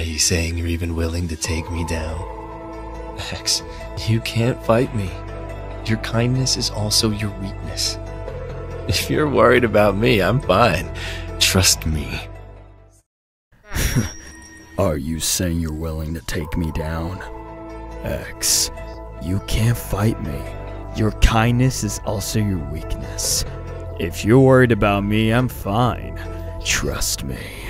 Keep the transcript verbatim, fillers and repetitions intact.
Are you saying you're even willing to take me down? Max, you can't fight me. Your kindness is also your weakness. If you're worried about me, I'm fine. Trust me. Are you saying you're willing to take me down? X, you can't fight me. Your kindness is also your weakness. If you're worried about me, I'm fine. Trust me.